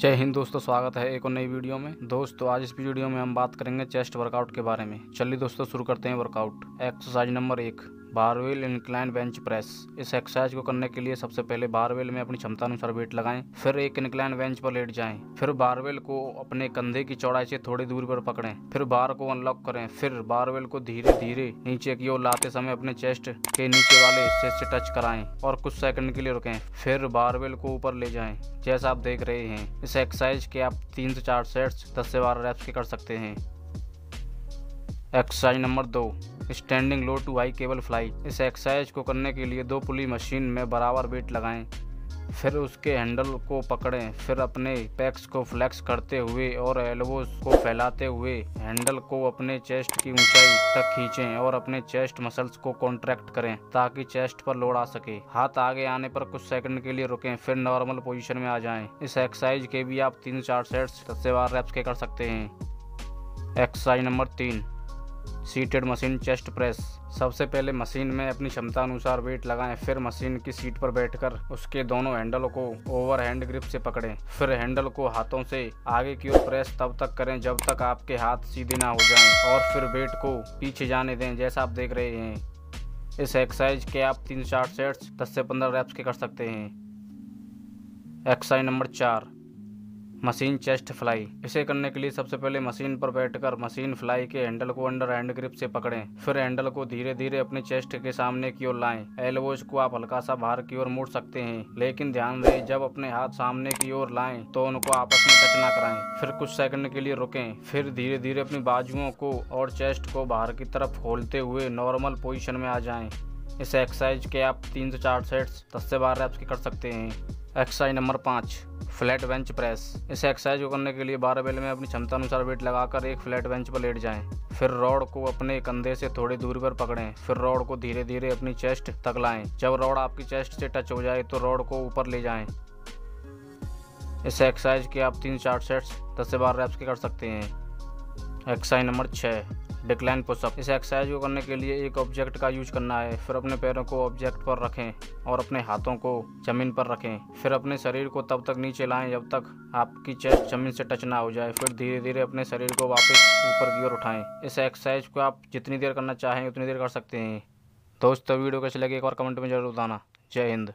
जय हिंद दोस्तों, स्वागत है एक और नई वीडियो में। दोस्तों आज इस वीडियो में हम बात करेंगे चेस्ट वर्कआउट के बारे में। चलिए दोस्तों शुरू करते हैं workout. Exercise number 1, barbell incline bench press. इस एक्सरसाइज को करने के लिए सबसे पहले बारवेल में अपनी क्षमता अनुसार वेट लगाएं, फिर एक इंक्लाइन बेंच पर लेट जाएं, फिर बारवेल को अपने कंधे की चौड़ाई से थोड़ी दूरी पर पकड़ें, फिर बार को अनलॉक करें, फिर बारवेल को धीरे धीरे नीचे की ओर लाते समय अपने चेस्ट के नीचे वाले हिस्से से टच कराएं और कुछ सेकंड के लिए रुकें, फिर बारवेल को ऊपर ले जाएं। जैसा आप देख रहे हैं, इस एक्सरसाइज के आप 3 से 4 सेट्स 10 से 12 रेप्स के कर सकते हैं। Exercise number 2, standing low to high cable fly. इस एक्सरसाइज को करने के लिए 2 पुली मशीन में बराबर वेट लगाएं, फिर उसके हैंडल को पकड़ें, फिर अपने पैक्स को फ्लेक्स करते हुए और एल्बोज को फैलाते हुए हैंडल को अपने चेस्ट की ऊंचाई तक खींचें और अपने चेस्ट मसल्स को कॉन्ट्रैक्ट करें ताकि चेस्ट पर लोड आ सके। हाथ आगे आने पर कुछ सेकंड के लिए रुकें, फिर नॉर्मल पोजीशन में आ जाएं। इस एक्सरसाइज के भी आप 3 से 4 सेट्स 10 से 12 रेप्स के कर सकते हैं। Exercise number 3, seated machine chest press. सबसे पहले मशीन में अपनी क्षमता अनुसार वेट लगाएं, फिर मशीन की सीट पर बैठकर उसके दोनों हैंडल को ओवर हैंड ग्रिप से पकड़ें, फिर हैंडल को हाथों से आगे की ओर प्रेस तब तक करें जब तक आपके हाथ सीधे ना हो जाएं और फिर वेट को पीछे जाने दें। जैसा आप देख रहे हैं, इस एक्सरसाइज के आप 3 से 4 सेट्स 10 से 15 रेप्स के कर सकते हैं। Exercise number 4, machine chest fly. इसे करने के लिए सबसे पहले मशीन पर बैठकर मशीन फ्लाई के हैंडल को अंडर हैंड ग्रिप से पकड़ें, फिर हैंडल को धीरे धीरे अपने चेस्ट के सामने की ओर लाएं। एल्बोज को आप हल्का सा बाहर की ओर मोड़ सकते हैं, लेकिन ध्यान दें जब अपने हाथ सामने की ओर लाएं तो उनको आपस में टच ना कराएं। फिर कुछ सेकंड के लिए रुकें, फिर धीरे धीरे अपनी बाजुओं को और चेस्ट को बाहर की तरफ खोलते हुए नॉर्मल पोजिशन में आ जाएं। इस एक्सरसाइज के आप 3 से 4 सेट्स 10 से 12 रेप्स के कर सकते हैं। Exercise number 5, flat bench press. इस एक्सरसाइज को करने के लिए बारबेल में अपनी क्षमता अनुसार वेट लगाकर एक फ्लैट बेंच पर लेट जाएं, फिर रॉड को अपने कंधे से थोड़ी दूरी पर पकड़ें, फिर रॉड को धीरे धीरे अपनी चेस्ट तक लाएं। जब रॉड आपकी चेस्ट से टच हो जाए तो रॉड को ऊपर ले जाएं। इस एक्सरसाइज के आप 3 से 4 सेट्स 10 से 12 रेप्स के कर सकते हैं। Exercise number 6, decline pushup. इस एक्सरसाइज को करने के लिए एक ऑब्जेक्ट का यूज करना है, फिर अपने पैरों को ऑब्जेक्ट पर रखें और अपने हाथों को जमीन पर रखें, फिर अपने शरीर को तब तक नीचे लाएं जब तक आपकी चेस्ट जमीन से टच ना हो जाए, फिर धीरे धीरे अपने शरीर को वापस ऊपर की ओर उठाएं। इस एक्सरसाइज को आप जितनी देर करना चाहें उतनी देर कर सकते हैं। दोस्तों वीडियो कैसी लगी एक बार कमेंट में जरूर बताना। जय हिंद।